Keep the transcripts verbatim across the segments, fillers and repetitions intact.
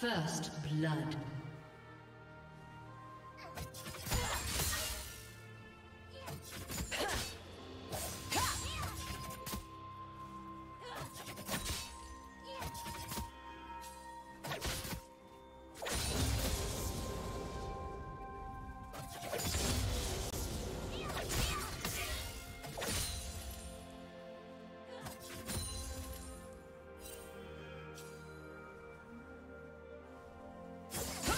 First blood. Ha!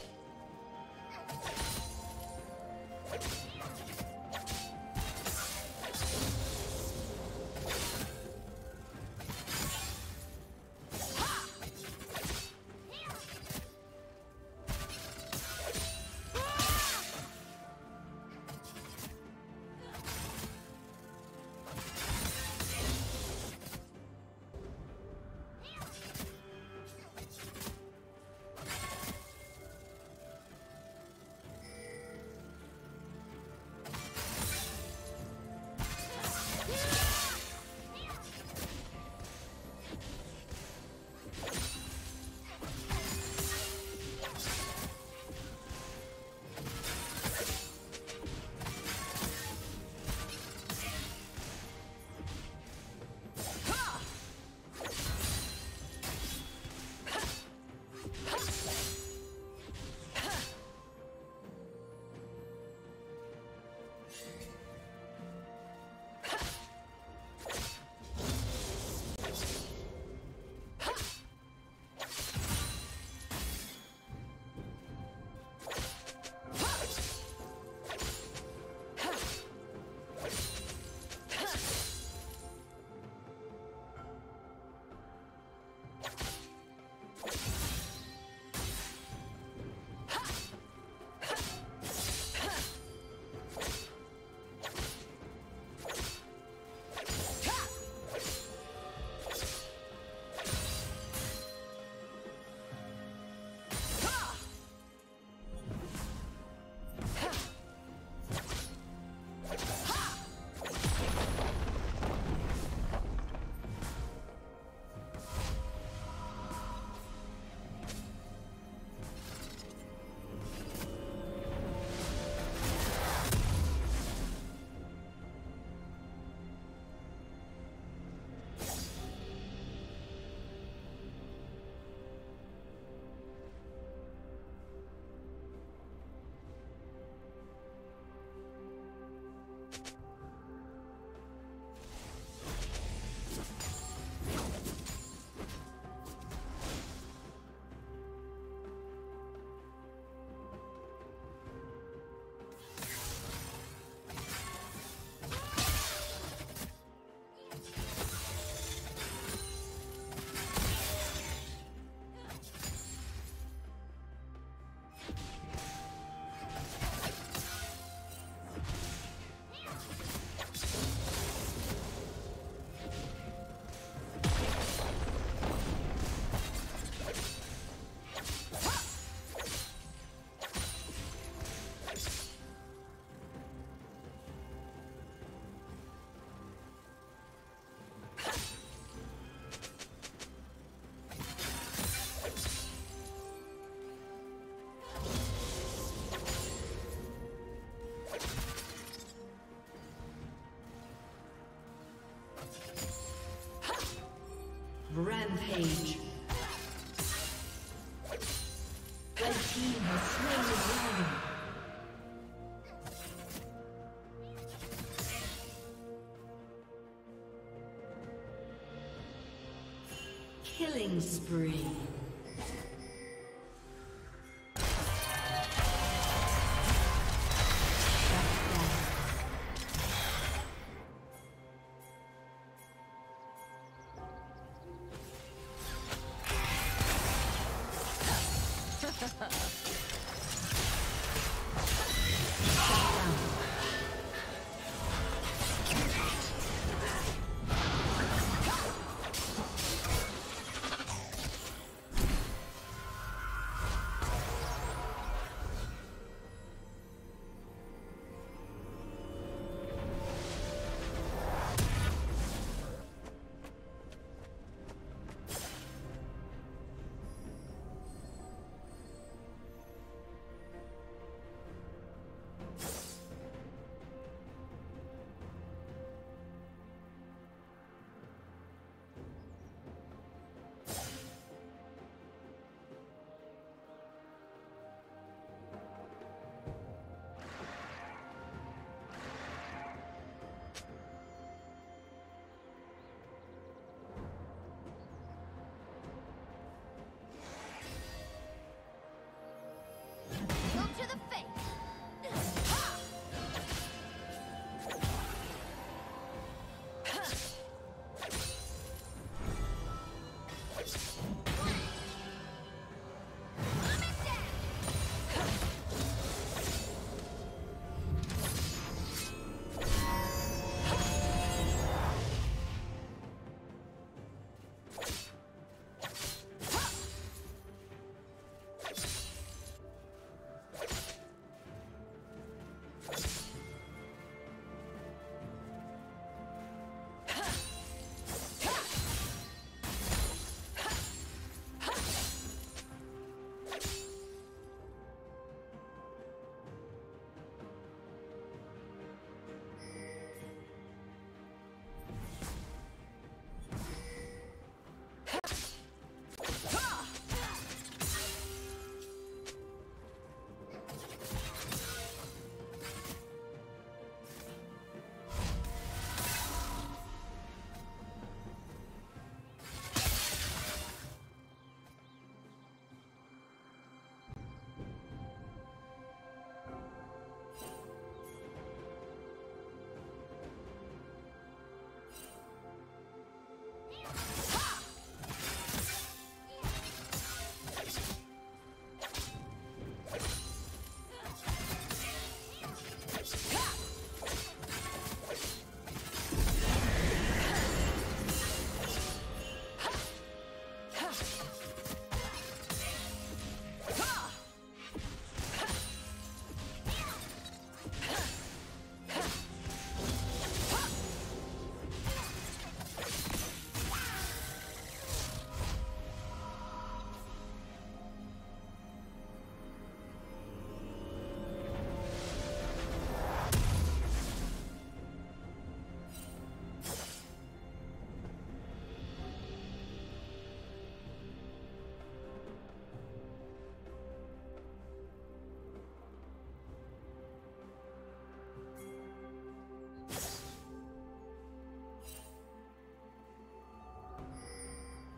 Killing spree.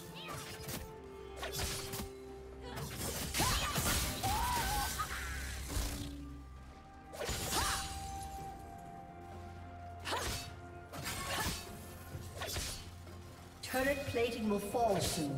Turret plating will fall soon.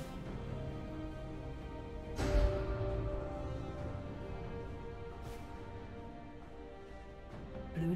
Blue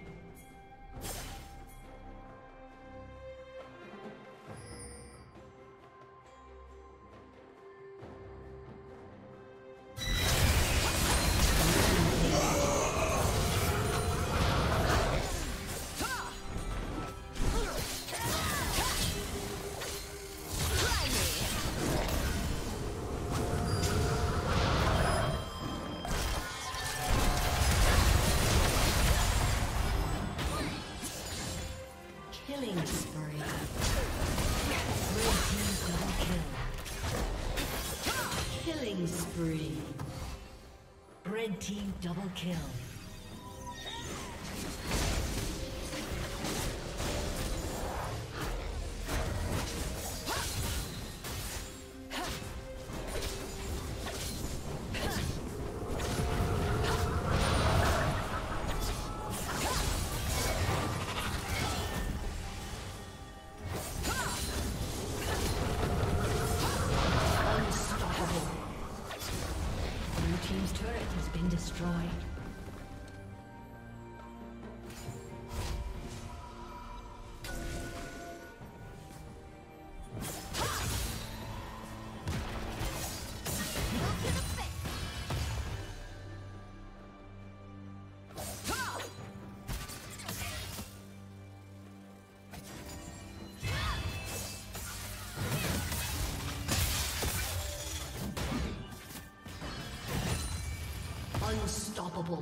Spree. Red team double kill. Unstoppable.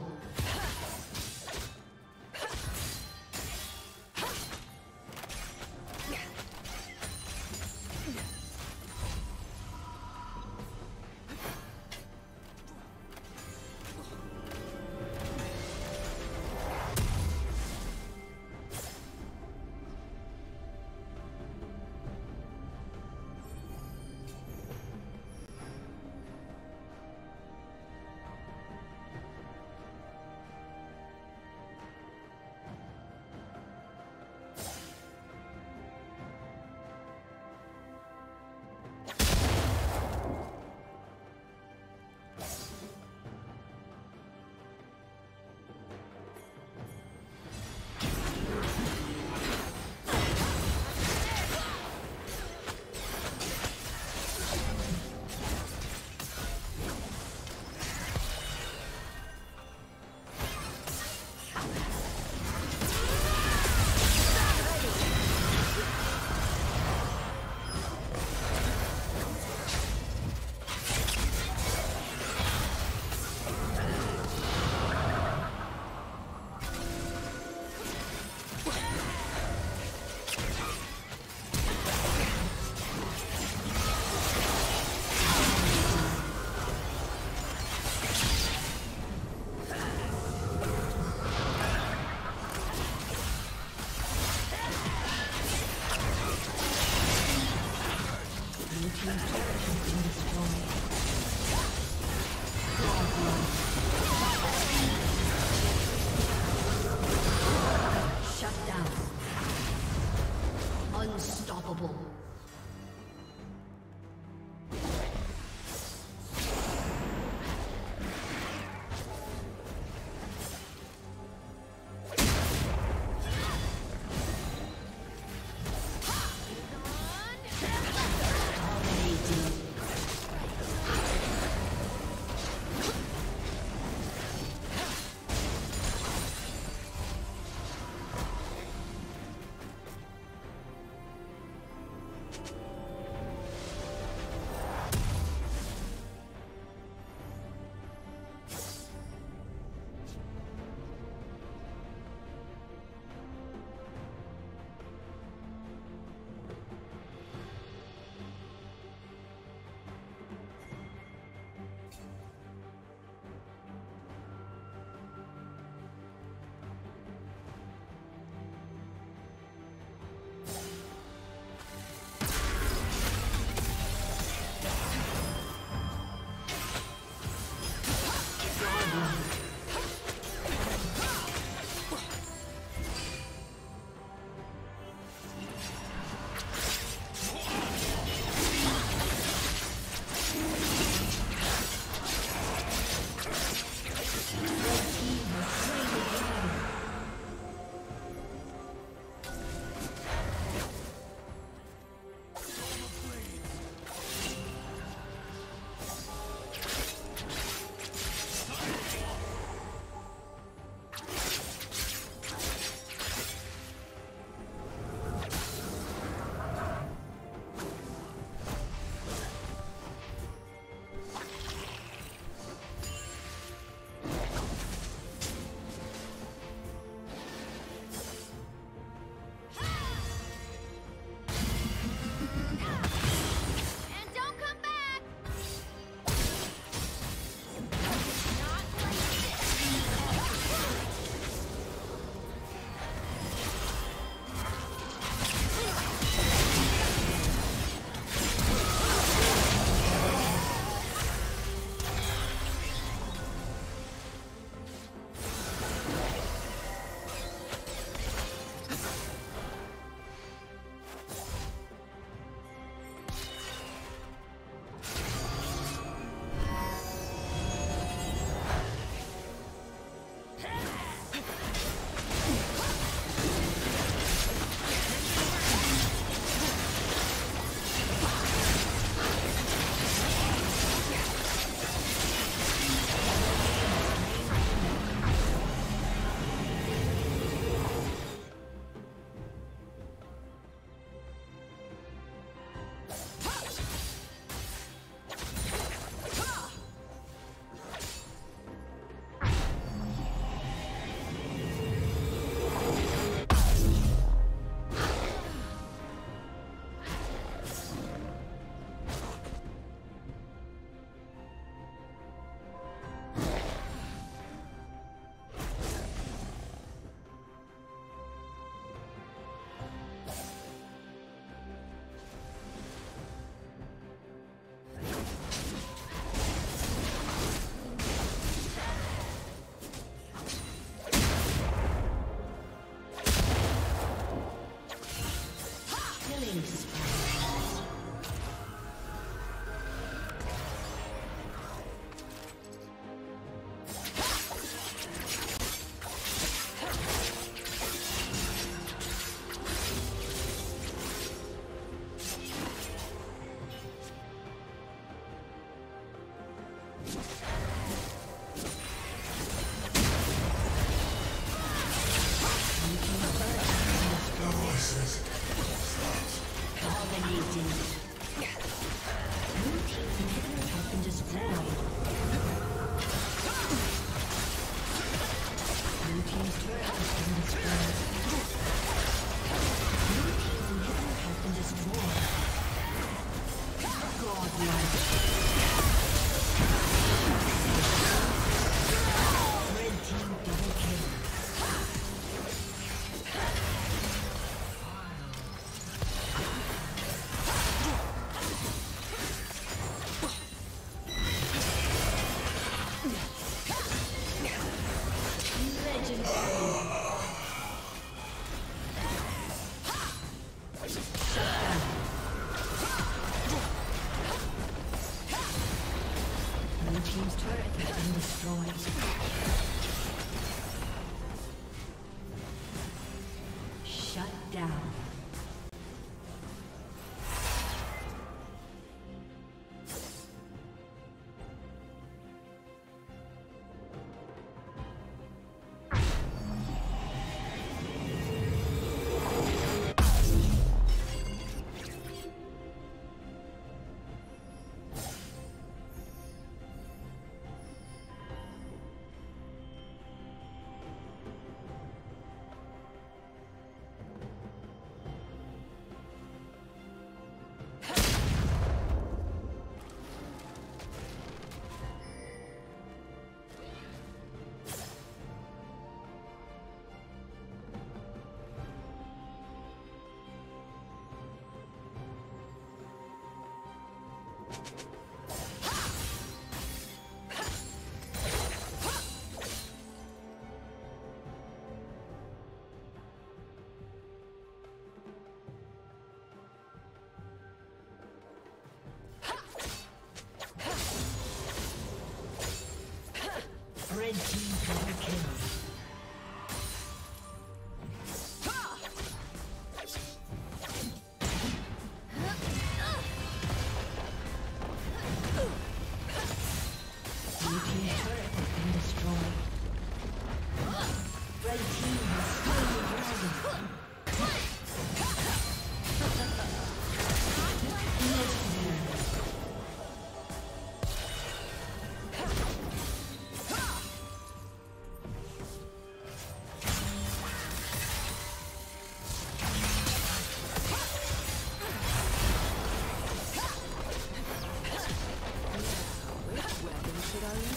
Red team double kill.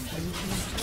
Thank you.